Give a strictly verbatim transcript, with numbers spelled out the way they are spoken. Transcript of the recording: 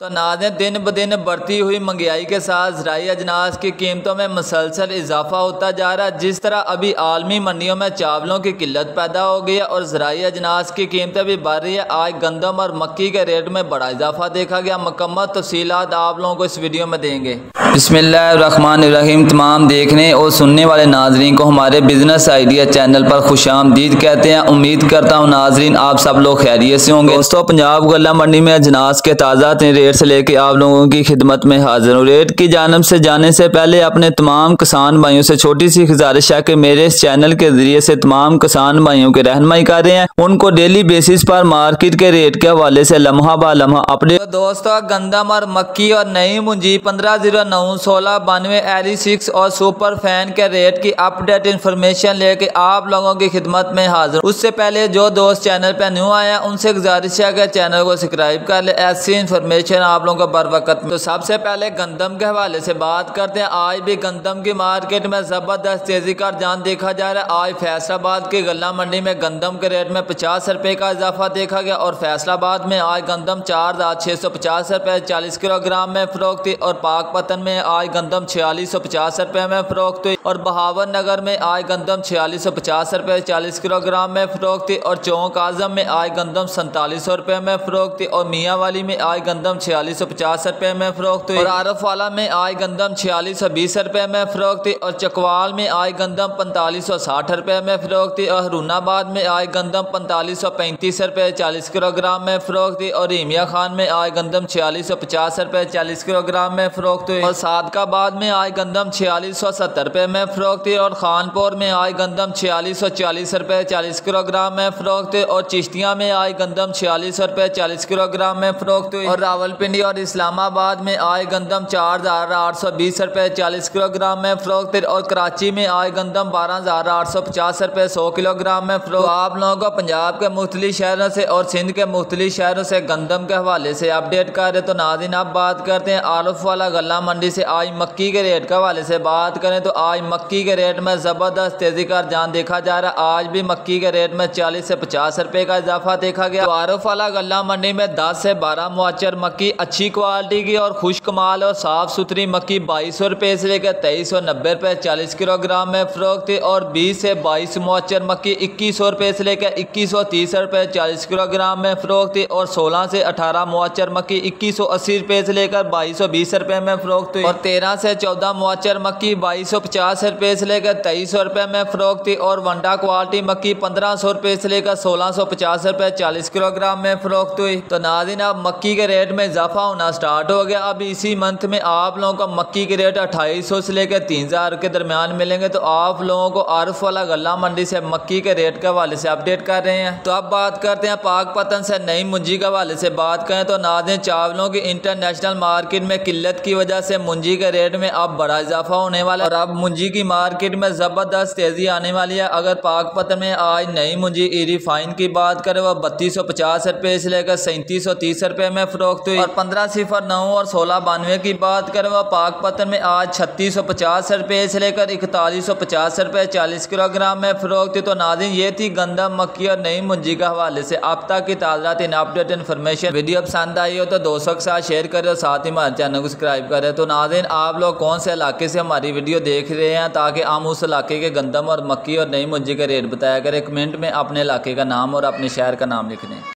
तो नाज़रीन, दिन ब दिन बढ़ती हुई महंगाई के साथ ज़राई अजनास की कीमतों में मुसलसल इजाफा होता जा रहा है। जिस तरह अभी आलमी मंडियों में चावलों की किल्लत पैदा हो गई है और ज़राई अजनास की कीमतें भी बढ़ रही है, आज गंदम और मक्की के रेट में बड़ा इजाफा देखा गया। मुकम्मल तफसीलात आप लोगों को इस वीडियो में देंगे। बिस्मिल्लाहिर्रहमानिर्रहीम। तमाम देखने और सुनने वाले नाज़रीन को हमारे बिजनेस आइडिया चैनल पर खुश आमदीद कहते हैं। उम्मीद करता हूँ नाज़रीन आप सब लोग खैरियत से होंगे। दोस्तों, पंजाब गला मंडी में अजनास के ताज़ा रेट से लेके आप लोगों की खिदमत में हाजिर हूँ। रेट की जानब से जाने से पहले अपने तमाम किसान भाइयों से छोटी सी गुजारिश है कि मेरे इस चैनल के जरिए से तमाम किसान भाइयों के रहनुमाई कर रहे हैं, उनको डेली बेसिस पर मार्केट के रेट के हवाले से लम्हा बा लम्हा अपडेट। तो दोस्तों, गंदम और मक्की और नई मुंजी पंद्रह जीरो नौ सोलह बानवे एली सिक्स और सुपर फैन के रेट की अपडेट इंफॉर्मेशन लेके आप लोगों की खिदमत में हाजिर। उससे पहले जो दोस्त चैनल पर न्यू आया उनसे गुजारिश है कि चैनल को सब्सक्राइब कर ले ऐसी इंफॉर्मेशन आप लोगों का बर वक्त। तो सबसे पहले गंदम के हवाले से बात करते हैं। आज भी गंदम की मार्केट में जबरदस्त तेजी का रुझान देखा जा रहा है। आज फैसलाबाद के गल्ला मंडी में गंदम के रेट में पचास रुपए का इजाफा देखा गया और फैसलाबाद में आज गंदम चार हजार छह सौ पचास रुपए चालीस किलोग्राम में फरोख्त हुई और पाकपतन में आज गंदम छियालीस सौ पचास रुपए में फरोख्त हुई और बहावर नगर में आज गंदम छियालीस सौ पचास रुपए चालीस किलोग्राम में फरोख्त हुई और चौंक आजम में आज गंदम सैंतालीस सौ रुपए में फरोख्त हुई और मियाँ वाली में आज गंदम छियालीस सौ पचास रुपए में फरोख्त हुई और आरफ वाला में आय गंदम छियालीस सौ बीस रुपए में फरोख्त हुई और चकवाल में आय गंदम पैंतालीस सौ साठ रुपए में फरोख्त हुई और हरूनाबाद में आय गंदम पैंतालीस सौ पैंतीस रुपए चालीस किलोग्राम में फरोख्त हुई और रेमिया खान में आय गंदम छियालीस सौ पचास रुपए चालीस किलोग्राम में फरोख्त हुई और सादकाबाद में आय गंदम छियालीस सौ सत्तर रुपए में फरोख्त हुई और खानपुर में आय गंदम छियालीस सौ चालीस रुपए चालीस किलोग्राम में फरोख्त हुई और चिश्तिया में आय गंदम छियालीस सौ रुपए चालीस किलोग्राम में फरोख्त हुई और रावल पिंडी और इस्लामाबाद में आय गंदम चार हजार आठ सौ बीस रुपए चालीस किलोग्राम में फरोख्त और कराची में आय गंदम बारह हजार आठ सौ पचास रुपए सौ किलोग्राम में फरोख्त। आप लोगों को पंजाब के मुख्तलिफ शहरों से और सिंध के मुख्तलिफ शहरों से गंदम के हवाले से अपडेट कर रहे। तो नाज़रीन अब बात करते हैं आलफ वाला गल्ला मंडी से। आज मक्की के रेट के हवाले से बात करें तो आज मक्की के रेट में जबरदस्त तेजी का रुझान देखा जा रहा है। आज भी मक्की के रेट में चालीस से पचास रुपए का इजाफा देखा गया। आलफ वाला गल्ला मंडी में दस से बारह मुआचर मक्की अच्छी क्वालिटी की और खुश कमाल और साफ सुथरी मक्की बाईस सौ रुपए से लेकर तेईस सौ नब्बे रुपए चालीस किलोग्राम में फरोख्त हुई और बीस से बाईस मुआचर मक्की इक्कीस सौ रुपए से लेकर इक्कीस सौ तीस रुपए चालीस किलोग्राम में फरोख्त हुई और सोलह से अठारह मुआचर मक्की इक्कीस सौ अस्सी रुपए से लेकर बाईस सौ बीस रुपए में फरोख्त हुई और तेरह से चौदह मुआचर मक्की बाईस सौ पचास रुपए से लेकर तेईस सौ रुपए में फरोख्त हुई और वंडा क्वालिटी मक्की पंद्रह सौ रुपए से लेकर सोलह सौ पचास रुपए चालीस किलोग्राम में फरोख्त हुई। तो नाज़रीन अब मक्की के रेट में इजाफा होना स्टार्ट हो गया। अभी इसी मंथ में आप लोगों को मक्की के रेट अट्ठाईस सौ से लेकर तीन हजार के दरमियान मिलेंगे। तो आप लोगों को आरफ वाला गल्ला मंडी से मक्की के रेट के हवाले से अपडेट कर रहे हैं। तो अब बात करते हैं पाकपतन से नई मुंजी के हवाले से बात करें तो नाज़रीन चावलों की इंटरनेशनल मार्केट में किल्लत की वजह से मुंजी के रेट में अब बड़ा इजाफा होने वाला है और अब मुंजी की मार्केट में जबरदस्त तेजी आने वाली है। अगर पाकपतन में आज नई मुंजी रिफाइन की बात करें वह बत्तीस सौ पचास रुपए से लेकर सैंतीस सौ तीस रुपए में फरोख्त हुई और पंद्रह सिफर नौ और सोलह बानवे की बात करें वह पाकपतन में आज छत्तीस सौ पचास रुपए से लेकर इकतालीस सौ पचास रुपए चालीस किलोग्राम में फरोख्त। तो नाज़रीन ये थी गंदम मक्की और नई मुंजी के हवाले से अब तक की ताज़ा अपडेट इन्फॉर्मेशन। वीडियो पसंद आई हो तो दोस्तों के साथ शेयर करें और साथ ही हमारे चैनल को सब्सक्राइब करें। तो नाज़रीन आप लोग कौन से इलाके से हमारी वीडियो देख रहे हैं ताकि हम उस इलाके के गंदम और मक्की और नई मुंजी का रेट बताया करें। कमेंट में अपने इलाके का नाम और अपने शहर का नाम लिख दें।